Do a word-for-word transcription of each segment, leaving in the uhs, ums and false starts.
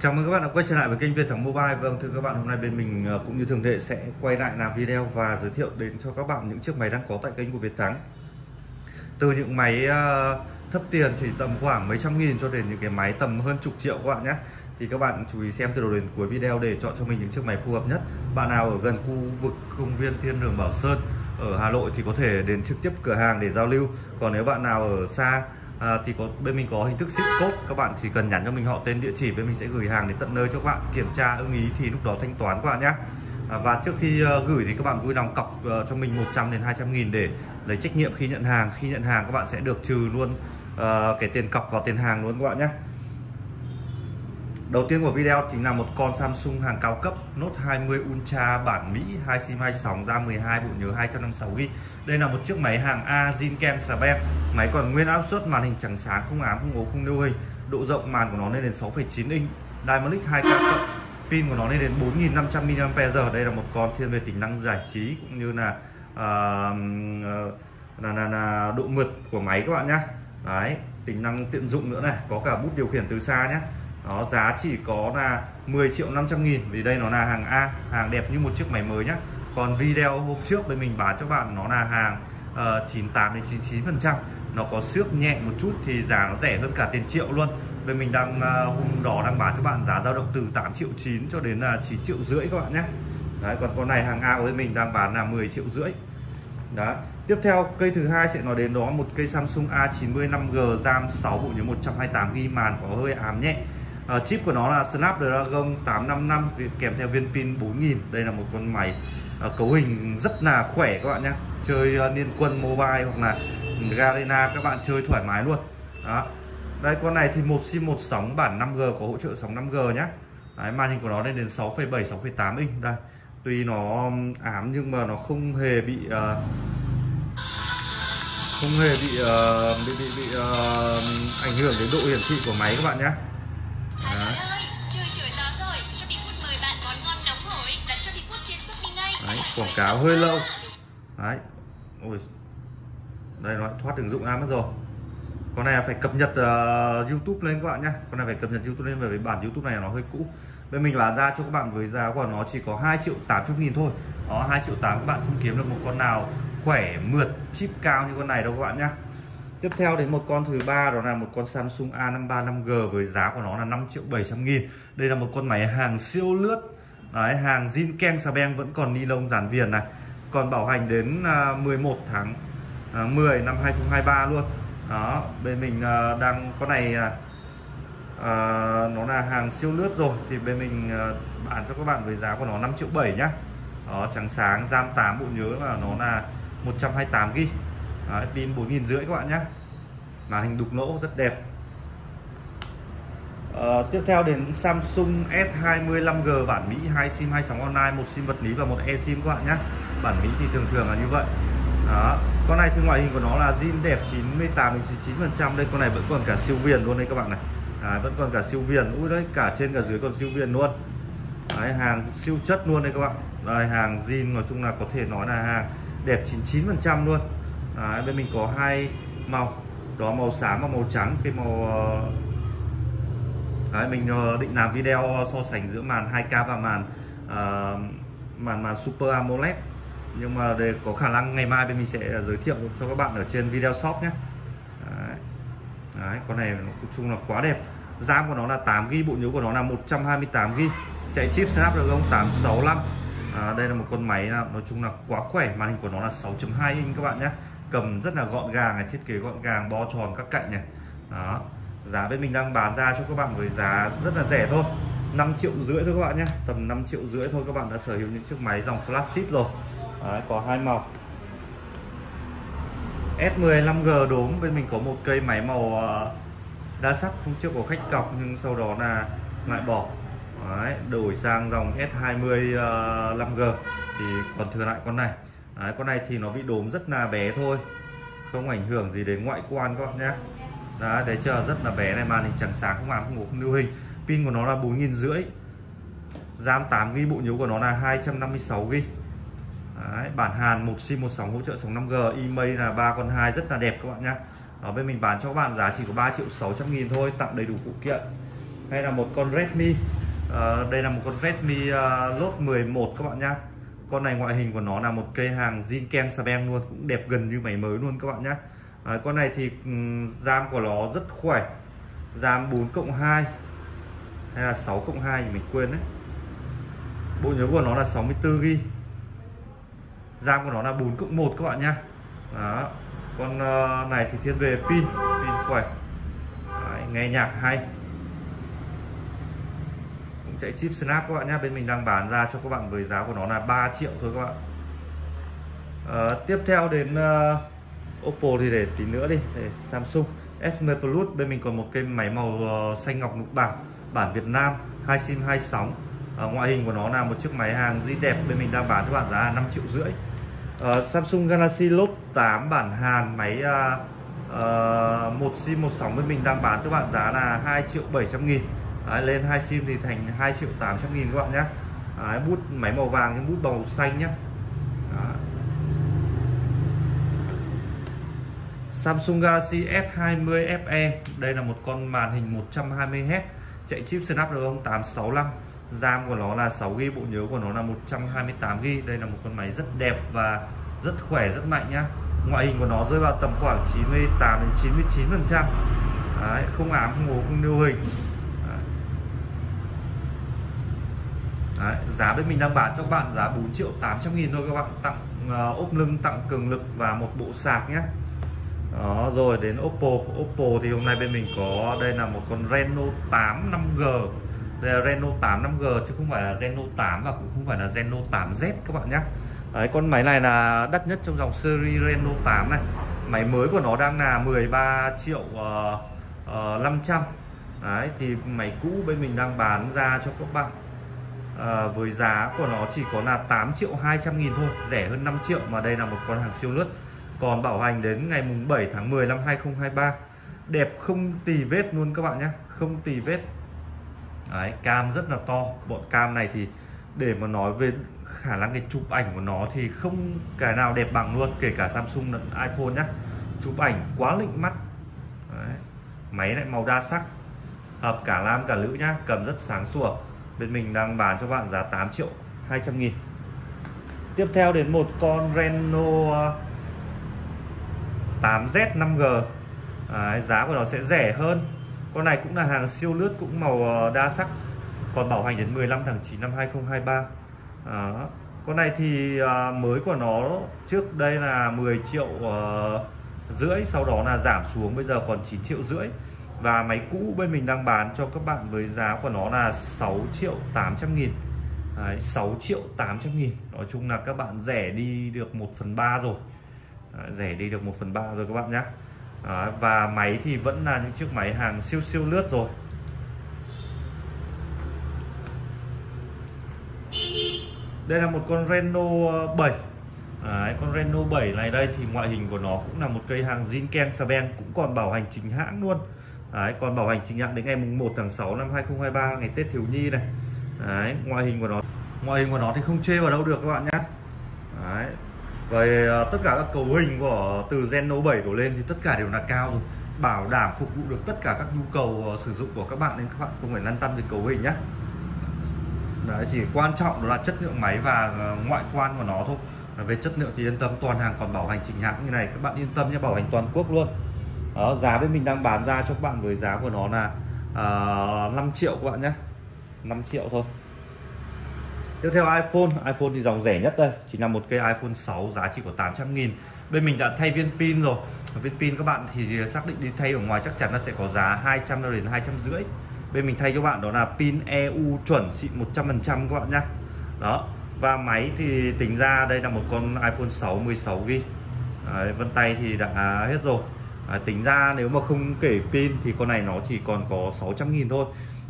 Chào mừng các bạn đã quay trở lại với kênh Việt Thắng Mobile. Vâng, thưa các bạn, hôm nay bên mình cũng như thường lệ sẽ quay lại làm video và giới thiệu đến cho các bạn những chiếc máy đang có tại kênh của Việt Thắng. Từ những máy thấp tiền chỉ tầm khoảng mấy trăm nghìn cho đến những cái máy tầm hơn chục triệu các bạn nhé. Thì các bạn chú ý xem từ đầu đến cuối video để chọn cho mình những chiếc máy phù hợp nhất. Bạn nào ở gần khu vực công viên Thiên đường Bảo Sơn ở Hà Nội thì có thể đến trực tiếp cửa hàng để giao lưu. Còn nếu bạn nào ở xa À, thì có, bên mình có hình thức ship code, các bạn chỉ cần nhắn cho mình họ tên địa chỉ, bên mình sẽ gửi hàng đến tận nơi cho các bạn, kiểm tra ưng ý thì lúc đó thanh toán các bạn nhé. à, Và trước khi uh, gửi thì các bạn vui lòng cọc uh, cho mình một trăm đến hai trăm nghìn để lấy trách nhiệm khi nhận hàng. Khi nhận hàng các bạn sẽ được trừ luôn uh, cái tiền cọc vào tiền hàng luôn các bạn nhé. Đầu tiên của video chính là một con Samsung hàng cao cấp Note hai mươi Ultra bản Mỹ, hai sim hai sóng, RAM mười hai, bộ nhớ hai trăm năm mươi sáu gi-ga-bai. Đây là một chiếc máy hàng A Zinken Saber. Máy còn nguyên áp suất, màn hình trắng sáng, không ám, không ố, không nêu hình. Độ rộng màn của nó lên đến sáu phẩy chín inch, Dynamic hai K. Pin của nó lên đến bốn nghìn năm trăm mi li am pe giờ. Đây là một con thiên về tính năng giải trí cũng như là uh, là, là, là độ mượt của máy các bạn nhé. Đấy, tính năng tiện dụng nữa này, có cả bút điều khiển từ xa nhé. Đó, giá chỉ có là mười triệu năm trăm nghìn, vì đây nó là hàng A, hàng đẹp như một chiếc máy mới nhé. Còn video hôm trước bên mình bán cho bạn nó là hàng uh, chín mươi tám đến chín mươi chín phần trăm, nó có xước nhẹ một chút thì giá nó rẻ hơn cả tiền triệu luôn. Bên mình đang uh, hôm đó đang bán cho bạn giá dao động từ tám triệu chín cho đến là chín triệu rưỡi các bạn nhé. Đấy, còn con này hàng A của bên mình đang bán là mười triệu rưỡi. Đó. Tiếp theo, cây thứ hai sẽ nói đến đó một cây Samsung A chín mươi năm gi, RAM sáu, bộ nhớ một trăm hai mươi tám gi-ga-bai, màn có hơi ám nhẹ. Uh, chip của nó là Snapdragon tám năm năm kèm theo viên pin bốn nghìn. Đây là một con máy uh, cấu hình rất là khỏe các bạn nhé. Chơi uh, Liên Quân Mobile hoặc là Garena các bạn chơi thoải mái luôn. Đó. Đây, con này thì một sim một sóng bản năm gi, có hỗ trợ sóng năm gi nhé. Đấy, màn hình của nó lên đến sáu phẩy bảy, sáu phẩy tám inch đây. Tuy nó ám nhưng mà nó không hề bị uh, không hề bị uh, bị bị, bị uh, ảnh hưởng đến độ hiển thị của máy các bạn nhé. Đấy, quảng cáo hơi lâu. Đấy. Ôi. Đây, nó thoát ứng dụng ra mất rồi. Con này phải cập nhật uh, YouTube lên các bạn nhé. Con này phải cập nhật YouTube lên, bởi vì bản YouTube này nó hơi cũ. Bên mình bán ra cho các bạn với giá của nó chỉ có hai triệu tám trăm nghìn thôi. Đó, hai triệu tám các bạn không kiếm được một con nào khỏe, mượt, chip cao như con này đâu các bạn nhé. Tiếp theo đến một con thứ ba, đó là một con Samsung A năm ba năm gi với giá của nó là năm triệu bảy trăm nghìn. Đây là một con máy hàng siêu lướt. Đấy, hàng Zinken Saben, vẫn còn ni lông dàn viền này, còn bảo hành đến mười một tháng mười năm hai nghìn không trăm hai mươi ba luôn. Đó, bên mình đang con này à, nó là hàng siêu lướt rồi thì bên mình bán cho các bạn với giá của nó năm triệu bảy nhá. Đó, trắng sáng, RAM tám, bộ nhớ là nó là một trăm hai mươi tám gi-ga-bai, pin bốn nghìn rưỡi các bạn nhá. Màn hình đục lỗ rất đẹp. Uh, tiếp theo đến Samsung S hai mươi năm gi bản Mỹ, hai sim hai sóng online, một sim vật lý và một eSIM các bạn nhé. Bản Mỹ thì thường thường là như vậy. Đó. Con này thì ngoại hình của nó là zin đẹp chín mươi tám đến chín mươi chín phần trăm. Đây, con này vẫn còn cả siêu viền luôn đây các bạn này. Đấy, vẫn còn cả siêu viền. Ui đấy, cả trên cả dưới còn siêu viền luôn. Đấy, hàng siêu chất luôn đây các bạn. Đây, hàng zin nói chung là có thể nói là hàng đẹp chín mươi chín phần trăm luôn. Đấy, bên mình có hai màu. Đó, màu xám và màu trắng. Cái màu uh... Đấy, mình định làm video so sánh giữa màn hai K và màn uh, màn màn Super AMOLED, nhưng mà để có khả năng ngày mai bên mình sẽ giới thiệu cho các bạn ở trên video shop nhé. Đấy. Đấy, con này nói chung là quá đẹp. RAM của nó là tám gi-ga-bai, bộ nhớ của nó là một trăm hai mươi tám gi-ga-bai, chạy chip Snapdragon tám sáu năm. À, đây là một con máy là nói chung là quá khỏe. Màn hình của nó là sáu chấm hai inch các bạn nhé, cầm rất là gọn gàng này, thiết kế gọn gàng, bo tròn các cạnh này. Đó, giá bên mình đang bán ra cho các bạn với giá rất là rẻ thôi, năm triệu rưỡi thôi các bạn nhé. Tầm năm triệu rưỡi thôi các bạn đã sở hữu những chiếc máy dòng flagship rồi. Đấy, có hai màu. S mười năm gi đốm, bên mình có một cây máy màu đa sắc, không trước có khách cọc nhưng sau đó là lại bỏ. Đấy, đổi sang dòng S hai mươi năm gi thì còn thừa lại con này. Đấy, con này thì nó bị đốm rất là bé thôi, không ảnh hưởng gì đến ngoại quan các bạn nhé. Đấy, thấy chưa, rất là bé này, màn hình trắng sáng, không ám, không ố, không lưu hình. Pin của nó là bốn nghìn rưỡi, RAM tám gi-ga-bai, bộ nhớ của nó là hai trăm năm mươi sáu gi-ga-bai. Đấy, bản Hàn, một sim một sóng, hỗ trợ sóng năm gi, email là ba con hai, rất là đẹp các bạn nhá. Đó, bên mình bán cho các bạn giá chỉ có ba triệu sáu trăm nghìn thôi, tặng đầy đủ phụ kiện. Đây là một con Redmi, à, đây là một con Redmi à, Note mười một các bạn nhá. Con này ngoại hình của nó là một cây hàng Jinken Sabeng luôn, cũng đẹp gần như máy mới luôn các bạn nhá. à, Con này thì RAM của nó rất khỏe, RAM bốn cộng hai hay là sáu cộng hai thì mình quên đấy. Bộ nhớ của nó là sáu mươi tư gi-ga-bai, RAM của nó là bốn cộng một các bạn nhá. Đó, con này thì thiên về pin, pin khỏe. Đấy, nghe nhạc hay, cũng chạy chip Snap các bạn nhá. Bên mình đang bán ra cho các bạn với giá của nó là ba triệu thôi các bạn. à, Tiếp theo đến uh, Oppo thì để tí nữa đi, để Samsung S mười Plus. Bên mình còn một cái máy màu xanh ngọc lục bảng, bản Việt Nam, hai sim hai sóng. à, Ngoại hình của nó là một chiếc máy hàng di đẹp. Bên mình đang bán cho các bạn giá là năm triệu rưỡi. Uh, Samsung Galaxy Note tám bản Hàn, máy uh, uh, một sim một sóng, với mình đang bán các bạn giá là hai triệu bảy trăm nghìn. Đấy, lên hai sim thì thành hai triệu tám trăm nghìn các bạn nhé. Đấy, bút máy màu vàng nhưng bút màu xanh nhé. Đấy. Samsung Galaxy S hai mươi ép e, đây là một con màn hình một trăm hai mươi héc, chạy chip Snapdragon tám sáu năm, RAM của nó là sáu gi-ga-bai, bộ nhớ của nó là một trăm hai mươi tám gi-ga-bai. Đây là một con máy rất đẹp và rất khỏe, rất mạnh nhá. Ngoại hình của nó rơi vào tầm khoảng chín mươi tám đến chín mươi chín phần trăm. Đấy, không ám, không ố, không nêu hình. Đấy, giá bên mình đang bán cho các bạn giá bốn triệu tám trăm nghìn thôi các bạn, tặng uh, ốp lưng, tặng cường lực và một bộ sạc nhé. Đó, rồi đến Oppo. Oppo thì hôm nay bên mình có, đây là một con Reno tám năm gi. Đây là Reno tám năm gi chứ không phải là Reno tám và cũng không phải là Reno tám Z các bạn nhé. Đấy, con máy này là đắt nhất trong dòng series Reno tám này. Máy mới của nó đang là mười ba triệu năm trăm. Đấy, thì máy cũ bên mình đang bán ra cho các bạn uh, với giá của nó chỉ có là tám triệu hai trăm nghìn thôi, rẻ hơn năm triệu mà. Đây là một con hàng siêu lướt, còn bảo hành đến ngày mùng bảy tháng mười năm hai nghìn không trăm hai mươi ba. Đẹp không tì vết luôn các bạn nhé, không tì vết. Đấy, cam rất là to. Bọn cam này thì để mà nói về khả năng để chụp ảnh của nó thì không cái nào đẹp bằng luôn, kể cả Samsung lẫn iPhone nhá. Chụp ảnh quá lịnh mắt. Đấy, máy lại màu đa sắc, hợp cả lam cả lữ nhá, cầm rất sáng sủa. Bên mình đang bán cho bạn giá tám triệu hai trăm nghìn. Tiếp theo đến một con Reno tám Z năm gi. Đấy, giá của nó sẽ rẻ hơn. Con này cũng là hàng siêu lướt, cũng màu đa sắc, còn bảo hành đến mười lăm tháng chín năm hai nghìn không trăm hai mươi ba. à, Con này thì à, mới của nó trước đây là mười triệu rưỡi, sau đó là giảm xuống bây giờ còn chín triệu rưỡi. Và máy cũ bên mình đang bán cho các bạn với giá của nó là sáu triệu tám trăm nghìn. Đấy, sáu triệu tám trăm nghìn. Nói chung là các bạn rẻ đi được một phần ba rồi. Đấy, rẻ đi được một phần ba rồi các bạn nhé. Đó, và máy thì vẫn là những chiếc máy hàng siêu siêu lướt rồi. Đây là một con Reno bảy. Đấy, con Reno bảy này đây thì ngoại hình của nó cũng là một cây hàng Jinken Sabeng, cũng còn bảo hành chính hãng luôn. Đấy, còn bảo hành chính hãng đến ngày mùng một tháng sáu năm hai nghìn không trăm hai mươi ba, ngày Tết Thiếu Nhi này. Đấy, ngoại hình của nó ngoại hình của nó thì không chê vào đâu được các bạn nhé. Đấy, về tất cả các cấu hình của từ Reno bảy đổ lên thì tất cả đều là cao rồi, bảo đảm phục vụ được tất cả các nhu cầu sử dụng của các bạn, nên các bạn không phải lăn tăn về cấu hình nhé. Đấy, chỉ quan trọng đó là chất lượng máy và ngoại quan của nó thôi. Về chất lượng thì yên tâm, toàn hàng còn bảo hành chính hãng như này, các bạn yên tâm nhé, bảo hành toàn quốc luôn. Đó, giá bên mình đang bán ra cho các bạn với giá của nó là uh, năm triệu các bạn nhé, năm triệu thôi. Tiếp theo iPhone, iPhone thì dòng rẻ nhất đây, chỉ là một cây iPhone sáu, giá chỉ có tám trăm nghìn. Bên mình đã thay viên pin rồi. Viên pin các bạn thì xác định đi thay ở ngoài chắc chắn là sẽ có giá hai trăm đến hai trăm rưỡi. Bên mình thay cho bạn đó là pin e u chuẩn xịn một trăm phần trăm các bạn nhá. Đó, và máy thì tính ra đây là một con iPhone sáu mười sáu gi-ga-bai. Đấy, vân tay thì đã hết rồi. Đấy, tính ra nếu mà không kể pin thì con này nó chỉ còn có sáu trăm nghìn thôi.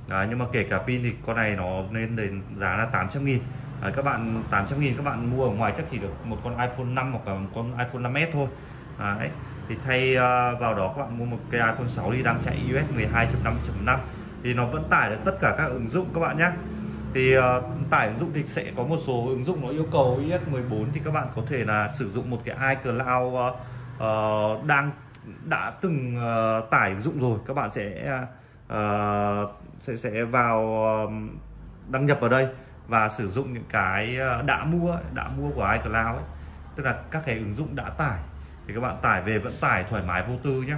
Đấy, nhưng mà kể cả pin thì con này nó lên đến giá là tám trăm nghìn. Đấy, các bạn tám trăm nghìn các bạn mua ở ngoài chắc chỉ được một con iPhone năm hoặc là một con iPhone năm S thôi. Đấy, thì thay vào đó các bạn mua một cái iPhone sáu thì đang chạy iOS mười hai chấm năm chấm năm thì nó vẫn tải được tất cả các ứng dụng các bạn nhé. Thì tải ứng dụng thì sẽ có một số ứng dụng nó yêu cầu iOS mười bốn thì các bạn có thể là sử dụng một cái iCloud uh, đang đã từng uh, tải ứng dụng rồi, các bạn sẽ uh, sẽ sẽ vào đăng nhập vào đây và sử dụng những cái đã mua đã mua của iCloud ấy, tức là các cái ứng dụng đã tải thì các bạn tải về vẫn tải thoải mái vô tư nhé,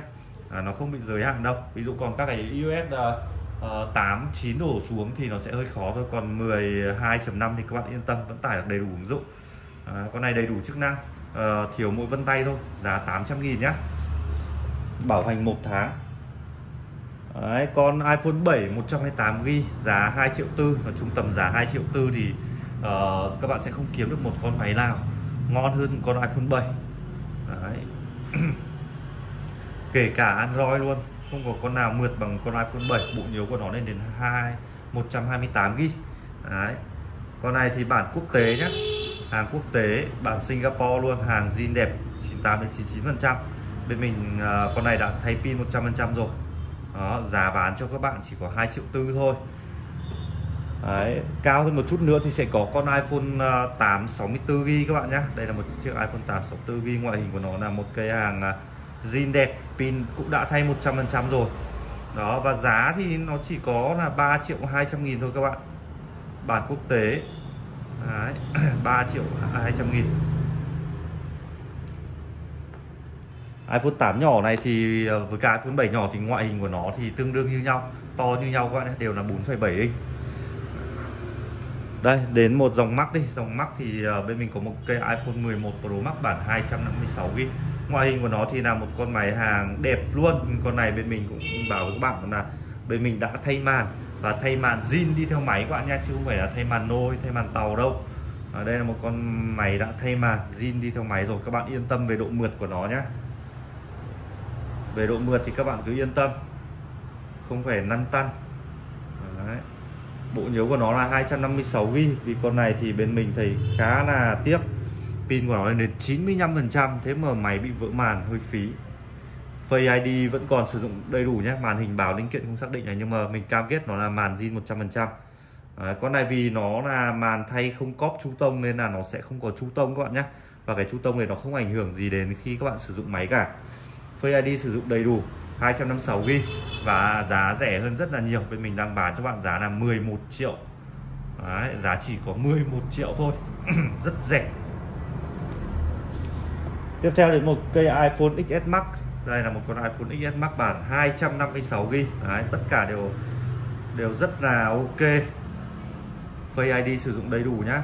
à, nó không bị giới hạn đâu. Ví dụ còn các cái iOS uh, tám, chín đổ xuống thì nó sẽ hơi khó thôi, còn mười hai chấm năm thì các bạn yên tâm vẫn tải được đầy đủ ứng dụng. À, con này đầy đủ chức năng, à, thiếu mỗi vân tay thôi, giá tám trăm nghìn nhé, bảo hành một tháng. Đấy, con iPhone bảy một trăm hai mươi tám gi-ga-bai giá hai triệu tư, ở trung tầm giá hai triệu tư thì uh, các bạn sẽ không kiếm được một con máy nào ngon hơn con iPhone bảy. Đấy. Kể cả Android luôn, không có con nào mượt bằng con iPhone bảy, bộ nhớ của nó lên đến hai một trăm hai mươi tám gi-ga-bai. Đấy. Con này thì bản quốc tế nhé, hàng quốc tế, bản Singapore luôn, hàng zin đẹp chín mươi tám đến chín mươi chín phần trăm. Bên mình uh, con này đã thay pin một trăm phần trăm rồi. Đó, giá bán cho các bạn chỉ có hai triệu tư thôi. Đấy, cao hơn một chút nữa thì sẽ có con iPhone tám sáu tư gi-ga-bai các bạn nhé. Đây là một chiếc iPhone tám sáu tư gi-ga-bai, ngoại hình của nó là một cái hàng zin đẹp, pin cũng đã thay một trăm phần trăm rồi. Đó, và giá thì nó chỉ có là ba triệu hai trăm nghìn thôi các bạn. Bản quốc tế. Đấy, ba triệu hai trăm nghìn. iPhone tám nhỏ này thì với cả iPhone bảy nhỏ thì ngoại hình của nó thì tương đương như nhau, to như nhau các bạn nhé, đều là bốn phẩy bảy inch. Đây, đến một dòng Max đi, dòng Max thì bên mình có một cây iPhone mười một Pro Max bản hai trăm năm mươi sáu gi-ga-bai. Ngoại hình của nó thì là một con máy hàng đẹp luôn. Con này bên mình cũng bảo với các bạn là bên mình đã thay màn và thay màn zin đi theo máy các bạn nha, chứ không phải là thay màn nôi, thay màn tàu đâu. Ở đây là một con máy đã thay màn zin đi theo máy rồi, các bạn yên tâm về độ mượt của nó nhé. Về độ mượt thì các bạn cứ yên tâm, không phải lăn tăn. Đấy. Bộ nhớ của nó là hai trăm năm mươi sáu gi-ga-bai, vì con này thì bên mình thấy khá là tiếc, pin của nó lên đến chín mươi lăm phần trăm, thế mà máy bị vỡ màn hơi phí. Face i đê vẫn còn sử dụng đầy đủ nhé, màn hình báo linh kiện không xác định này, nhưng mà mình cam kết nó là màn zin một trăm phần trăm. Đấy. Con này vì nó là màn thay không cóp chú tông nên là nó sẽ không có chú tông các bạn nhé, và cái chú tông này nó không ảnh hưởng gì đến khi các bạn sử dụng máy cả. Face i đê sử dụng đầy đủ hai trăm năm mươi sáu gi-ga-bai và giá rẻ hơn rất là nhiều, bên mình đang bán cho bạn giá là mười một triệu. Đấy, giá chỉ có mười một triệu thôi. Rất rẻ. Tiếp theo đến một cây iPhone ích ét Max. Đây là một con iPhone ích ét Max bản hai trăm năm mươi sáu gi-ga-bai. Đấy, tất cả đều đều rất là ok. Face i đê sử dụng đầy đủ nhá.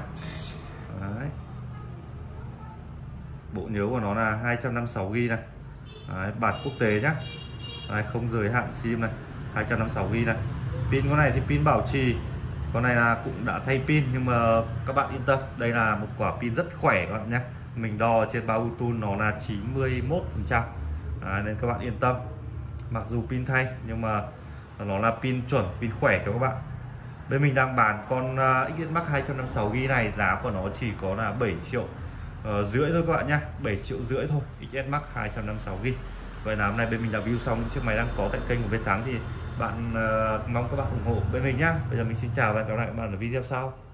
Đấy. Bộ nhớ của nó là hai trăm năm mươi sáu gi-ga-bai này. Đấy, bản quốc tế nhá. Đấy, không giới hạn sim này, hai trăm năm mươi sáu gi-ga-bai này. Pin con này thì pin bảo trì, con này là cũng đã thay pin, nhưng mà các bạn yên tâm, đây là một quả pin rất khỏe các bạn nhé. Mình đo trên bao Bluetooth nó là chín mươi mốt phần trăm. Đấy, nên các bạn yên tâm, mặc dù pin thay nhưng mà nó là pin chuẩn, pin khỏe cho các bạn. Bên mình đang bán con ích ét Max hai trăm năm mươi sáu gi-ga-bai này, giá của nó chỉ có là bảy triệu Uh, rưỡi thôi các bạn nhá, bảy triệu rưỡi thôi, ích ét Max hai trăm năm mươi sáu gi-ga-bai. Vậy là hôm nay bên mình đã review xong những chiếc máy đang có tại kênh của Việt Thắng, thì bạn uh, mong các bạn ủng hộ bên mình nhá. Bây giờ mình xin chào và hẹn gặp lại các bạn ở video sau.